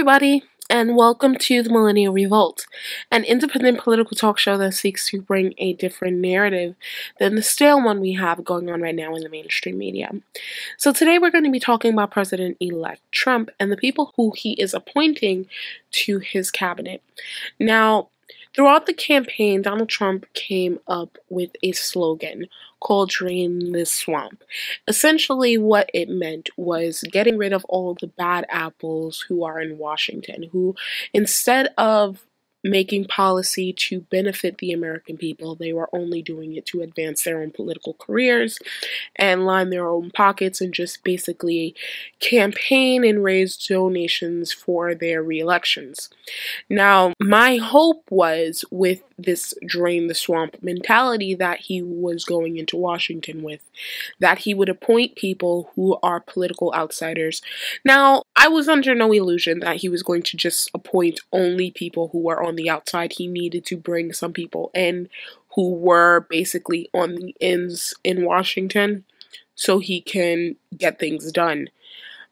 everybody, and welcome to the Millennial Revolt, an independent political talk show that seeks to bring a different narrative than the stale one we have going on right now in the mainstream media. So today we're going to be talking about President-elect Trump and the people who he is appointing to his cabinet. Now, throughout the campaign, Donald Trump came up with a slogan called "Drain the Swamp." Essentially, what it meant was getting rid of all the bad apples who are in Washington, who instead of making policy to benefit the American people, they were only doing it to advance their own political careers and line their own pockets and just basically campaign and raise donations for their re-elections. Now, my hope was with this drain the swamp mentality that he was going into Washington with, that he would appoint people who are political outsiders. Now, I was under no illusion that he was going to just appoint only people who were on the outside. He needed to bring some people in who were basically on the ends in Washington so he can get things done.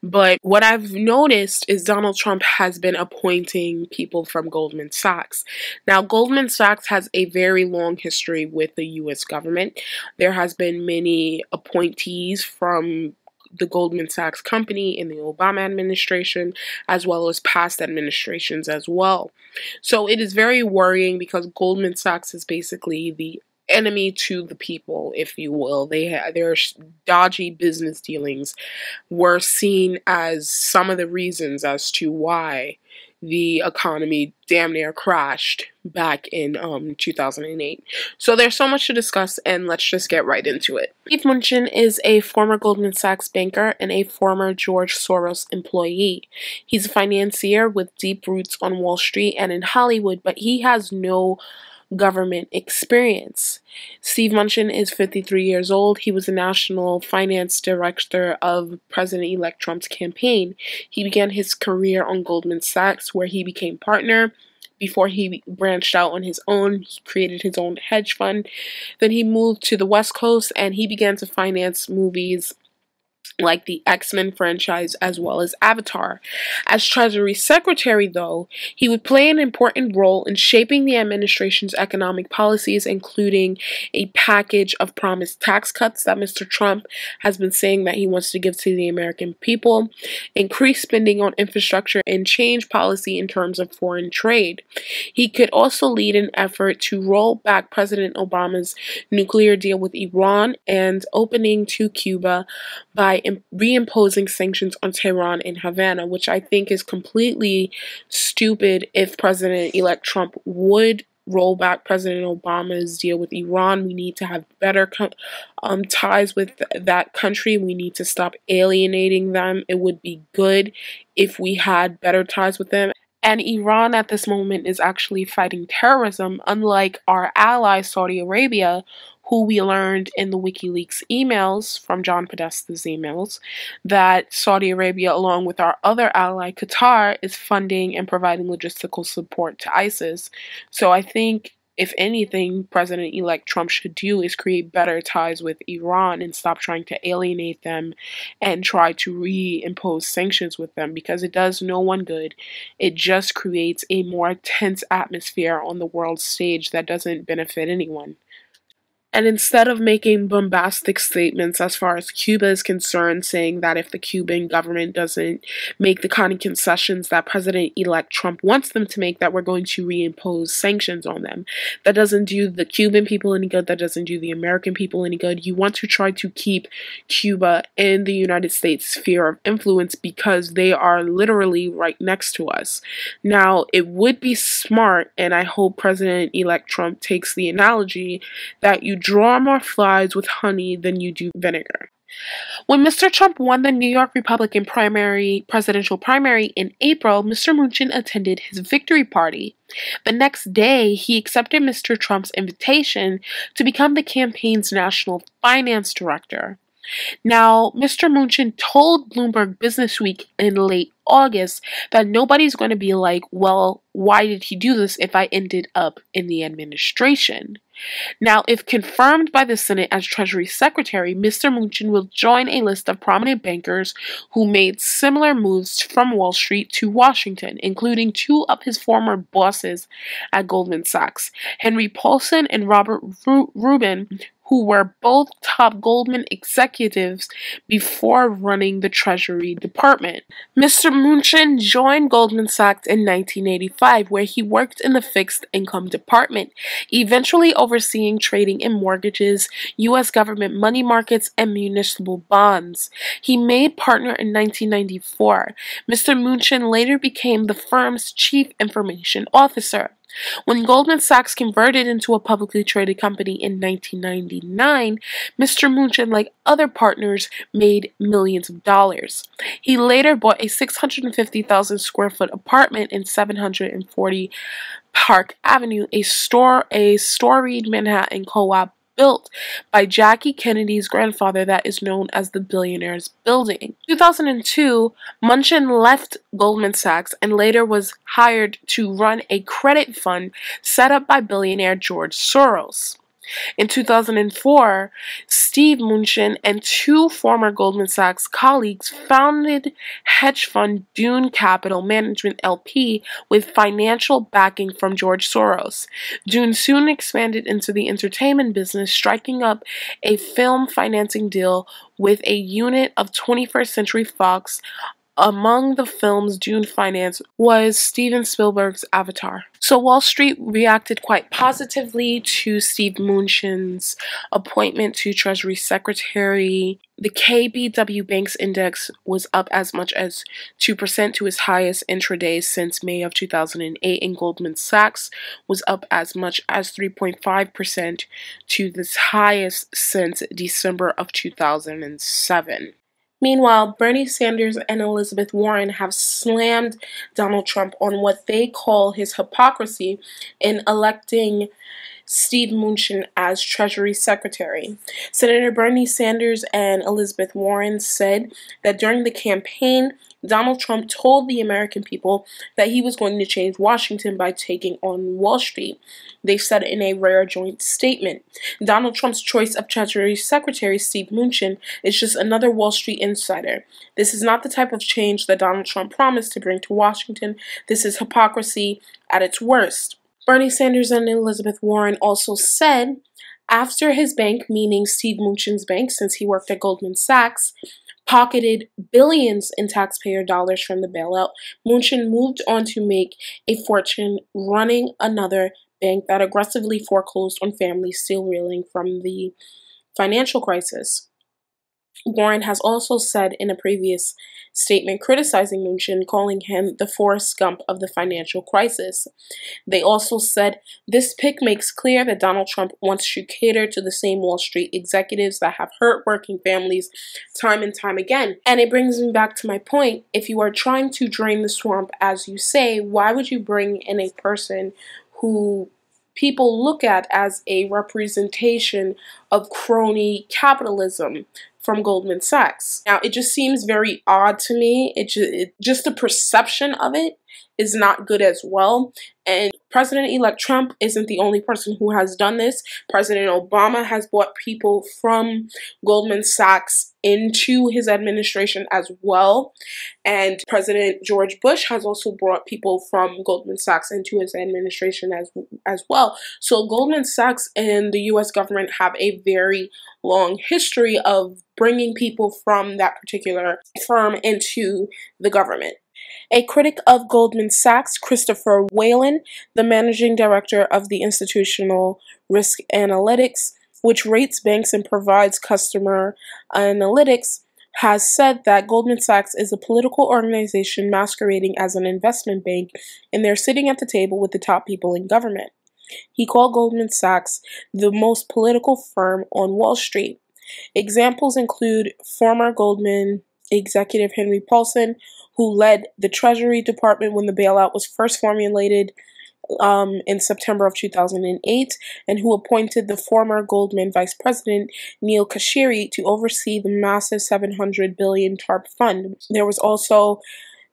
But what I've noticed is Donald Trump has been appointing people from Goldman Sachs. Now, Goldman Sachs has a very long history with the U.S. government. There has been many appointees from the Goldman Sachs company in the Obama administration, as well as past administrations as well. So it is very worrying because Goldman Sachs is basically the enemy to the people, if you will. Their dodgy business dealings were seen as some of the reasons as to why the economy damn near crashed back in 2008. So there's so much to discuss, and let's just get right into it. Steve Mnuchin is a former Goldman Sachs banker and a former George Soros employee. He's a financier with deep roots on Wall Street and in Hollywood, but he has no government experience. Steve Mnuchin is 53 years old. He was the national finance director of President-elect Trump's campaign. He began his career on Goldman Sachs, where he became partner. Before he branched out on his own, he created his own hedge fund. Then he moved to the West Coast, and he began to finance movies like the X-Men franchise as well as Avatar. As Treasury Secretary, though, he would play an important role in shaping the administration's economic policies, including a package of promised tax cuts that Mr. Trump has been saying that he wants to give to the American people, increase spending on infrastructure, and change policy in terms of foreign trade. He could also lead an effort to roll back President Obama's nuclear deal with Iran and opening to Cuba by reimposing sanctions on Tehran and Havana, which I think is completely stupid if President-elect Trump would roll back President Obama's deal with Iran. We need to have better ties with that country. We need to stop alienating them. It would be good if we had better ties with them. And Iran at this moment is actually fighting terrorism, unlike our ally Saudi Arabia, who we learned in the WikiLeaks emails, from John Podesta's emails, that Saudi Arabia, along with our other ally Qatar, is funding and providing logistical support to ISIS. So I think, if anything, President-elect Trump should do is create better ties with Iran and stop trying to alienate them and try to reimpose sanctions with them, because it does no one good. It just creates a more tense atmosphere on the world stage that doesn't benefit anyone. And instead of making bombastic statements as far as Cuba is concerned, saying that if the Cuban government doesn't make the kind of concessions that President-elect Trump wants them to make, that we're going to reimpose sanctions on them. That doesn't do the Cuban people any good. That doesn't do the American people any good. You want to try to keep Cuba in the United States sphere of influence because they are literally right next to us. Now, it would be smart, and I hope President-elect Trump takes the analogy, that you draw more flies with honey than you do vinegar. When Mr. Trump won the New York Republican presidential primary in April, Mr. Mnuchin attended his victory party. The next day, he accepted Mr. Trump's invitation to become the campaign's national finance director. Now, Mr. Mnuchin told Bloomberg Businessweek in late August that nobody's going to be like, well, why did he do this if I ended up in the administration? Now, if confirmed by the Senate as Treasury Secretary, Mr. Mnuchin will join a list of prominent bankers who made similar moves from Wall Street to Washington, including two of his former bosses at Goldman Sachs, Henry Paulson and Robert Rubin, who were both top Goldman executives before running the Treasury Department. Mr. Mnuchin joined Goldman Sachs in 1985, where he worked in the fixed income department, eventually overseeing trading in mortgages, U.S. government money markets, and municipal bonds. He made partner in 1994. Mr. Mnuchin later became the firm's chief information officer. When Goldman Sachs converted into a publicly traded company in 1999, Mr. Mnuchin, like other partners, made millions of dollars. He later bought a 650,000 square foot apartment in 740 Park Avenue, a storied Manhattan co-op built by Jackie Kennedy's grandfather that is known as the Billionaire's Building. In 2002, Mnuchin left Goldman Sachs and later was hired to run a credit fund set up by billionaire George Soros. In 2004, Steve Mnuchin and two former Goldman Sachs colleagues founded hedge fund Dune Capital Management LP with financial backing from George Soros. Dune soon expanded into the entertainment business, striking up a film financing deal with a unit of 21st Century Fox. Among the films Dune financed was Steven Spielberg's Avatar. So Wall Street reacted quite positively to Steve Mnuchin's appointment to Treasury Secretary. The KBW Bank's index was up as much as 2% to its highest intraday since May of 2008, and Goldman Sachs was up as much as 3.5% to its highest since December of 2007. Meanwhile, Bernie Sanders and Elizabeth Warren have slammed Donald Trump on what they call his hypocrisy in electing Steve Mnuchin as Treasury Secretary. Senator Bernie Sanders and Elizabeth Warren said that during the campaign, Donald Trump told the American people that he was going to change Washington by taking on Wall Street. They said in a rare joint statement, Donald Trump's choice of Treasury Secretary Steve Mnuchin is just another Wall Street insider. This is not the type of change that Donald Trump promised to bring to Washington. This is hypocrisy at its worst. Bernie Sanders and Elizabeth Warren also said, after his bank, meaning Steve Mnuchin's bank, since he worked at Goldman Sachs, pocketed billions in taxpayer dollars from the bailout, Mnuchin moved on to make a fortune running another bank that aggressively foreclosed on families still reeling from the financial crisis. Warren has also said in a previous statement criticizing Mnuchin, calling him the Forrest Gump of the financial crisis. They also said, this pick makes clear that Donald Trump wants to cater to the same Wall Street executives that have hurt working families time and time again. And it brings me back to my point. If you are trying to drain the swamp, as you say, why would you bring in a person who people look at as a representation of crony capitalism from Goldman Sachs? Now, it just seems very odd to me. Just the perception of it is not good as well. And President-elect Trump isn't the only person who has done this. President Obama has brought people from Goldman Sachs into his administration as well. And President George Bush has also brought people from Goldman Sachs into his administration as well. So Goldman Sachs and the U.S. government have a very long history of bringing people from that particular firm into the government. A critic of Goldman Sachs, Christopher Whalen, the managing director of the Institutional Risk Analytics, which rates banks and provides customer analytics, has said that Goldman Sachs is a political organization masquerading as an investment bank, and they're sitting at the table with the top people in government. He called Goldman Sachs the most political firm on Wall Street. Examples include former Goldman executive Henry Paulson, who led the Treasury Department when the bailout was first formulated, in September of 2008, and who appointed the former Goldman Vice President Neel Kashkari to oversee the massive $700 billion TARP fund. There was also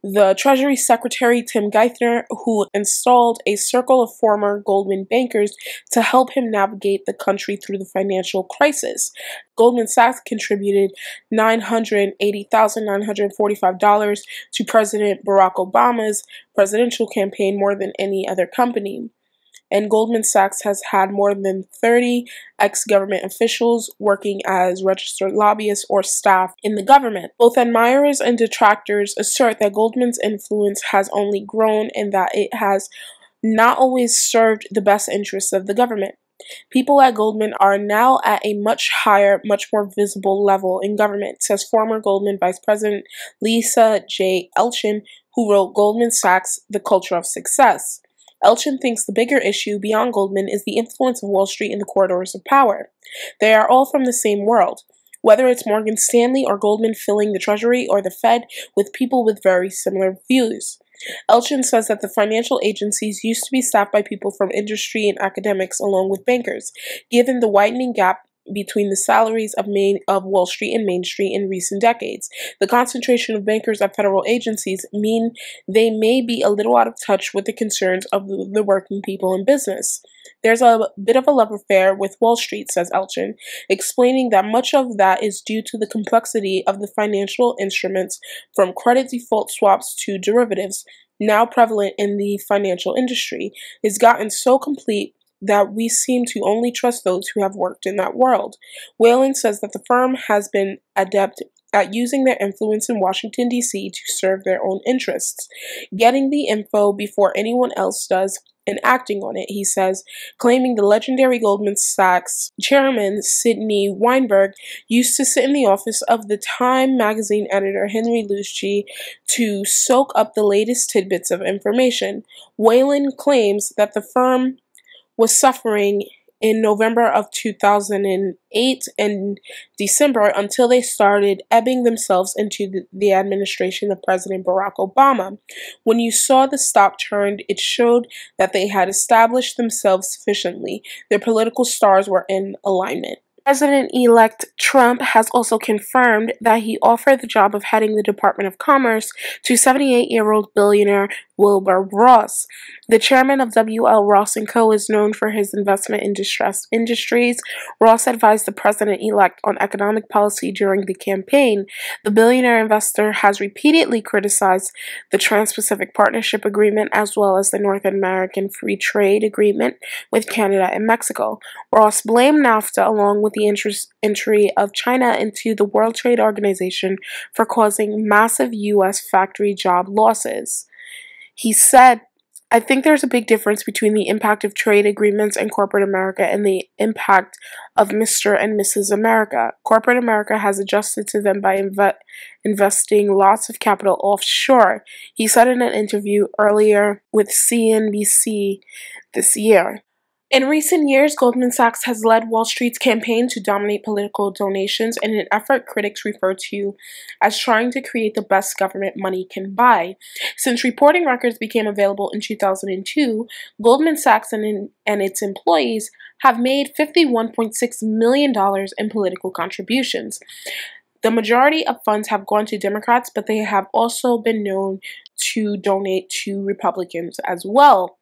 the Treasury Secretary Tim Geithner, who installed a circle of former Goldman bankers to help him navigate the country through the financial crisis. Goldman Sachs contributed $980,945 to President Barack Obama's presidential campaign, more than any other company. And Goldman Sachs has had more than 30 ex-government officials working as registered lobbyists or staff in the government. Both admirers and detractors assert that Goldman's influence has only grown and that it has not always served the best interests of the government. People at Goldman are now at a much higher, much more visible level in government, says former Goldman Vice President Lisa J. Elchin, who wrote Goldman Sachs: The Culture of Success. Elchin thinks the bigger issue beyond Goldman is the influence of Wall Street in the corridors of power. They are all from the same world, whether it's Morgan Stanley or Goldman filling the Treasury or the Fed with people with very similar views. Elchin says that the financial agencies used to be staffed by people from industry and academics along with bankers, given the widening gap between the salaries of Wall Street and Main Street in recent decades. The concentration of bankers at federal agencies mean they may be a little out of touch with the concerns of the working people in business. There's a bit of a love affair with Wall Street, says Elchin, explaining that much of that is due to the complexity of the financial instruments, from credit default swaps to derivatives, now prevalent in the financial industry. It's gotten so complete that we seem to only trust those who have worked in that world. Whalen says that the firm has been adept at using their influence in Washington, D.C. to serve their own interests, getting the info before anyone else does and acting on it, he says, claiming the legendary Goldman Sachs chairman Sidney Weinberg used to sit in the office of the Time magazine editor Henry Luce to soak up the latest tidbits of information. Whalen claims that the firm was suffering in November of 2008 and December until they started ebbing themselves into the administration of President Barack Obama. When you saw the stock turned, it showed that they had established themselves sufficiently. Their political stars were in alignment. President-elect Trump has also confirmed that he offered the job of heading the Department of Commerce to 78-year-old billionaire Wilbur Ross. The chairman of W.L. Ross & Co. is known for his investment in distressed industries. Ross advised the president-elect on economic policy during the campaign. The billionaire investor has repeatedly criticized the Trans-Pacific Partnership Agreement as well as the North American Free Trade Agreement with Canada and Mexico. Ross blamed NAFTA along with the entry of China into the World Trade Organization for causing massive U.S. factory job losses. He said, "I think there's a big difference between the impact of trade agreements and corporate America and the impact of Mr. and Mrs. America. Corporate America has adjusted to them by investing lots of capital offshore," he said in an interview earlier with CNBC this year. In recent years, Goldman Sachs has led Wall Street's campaign to dominate political donations in an effort critics refer to as trying to create the best government money can buy. Since reporting records became available in 2002, Goldman Sachs and its employees have made $51.6 million in political contributions. The majority of funds have gone to Democrats, but they have also been known to donate to Republicans as well.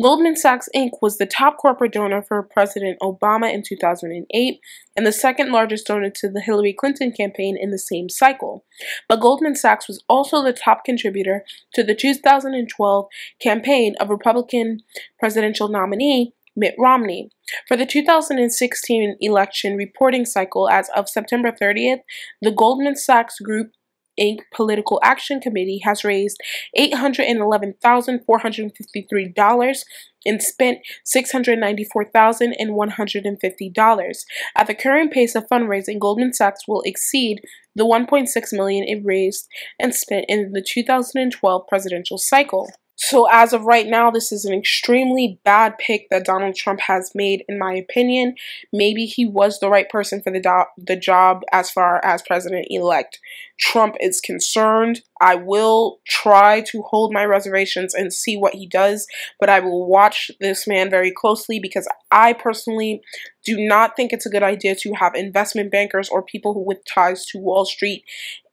Goldman Sachs Inc. was the top corporate donor for President Obama in 2008 and the second largest donor to the Hillary Clinton campaign in the same cycle. But Goldman Sachs was also the top contributor to the 2012 campaign of Republican presidential nominee Mitt Romney. For the 2016 election reporting cycle as of September 30th, the Goldman Sachs Group Inc. Political Action Committee has raised $811,453 and spent $694,150. At the current pace of fundraising, Goldman Sachs will exceed the $1.6 million it raised and spent in the 2012 presidential cycle. So as of right now, this is an extremely bad pick that Donald Trump has made, in my opinion. Maybe he was the right person for the job as far as president-elect Trump is concerned. I will try to hold my reservations and see what he does, but I will watch this man very closely because I personally do not think it's a good idea to have investment bankers or people who with ties to Wall Street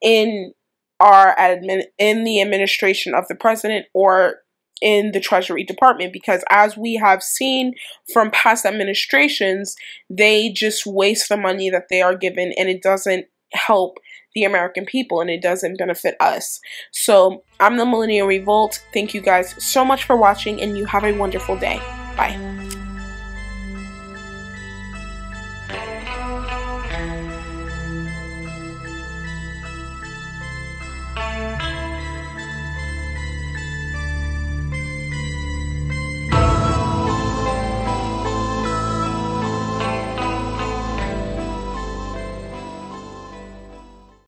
in the administration of the president or in the Treasury Department, because as we have seen from past administrations, they just waste the money that they are given, and it doesn't help the American people and it doesn't benefit us. So I'm the Millennial Revolt. Thank you guys so much for watching, and you have a wonderful day. Bye.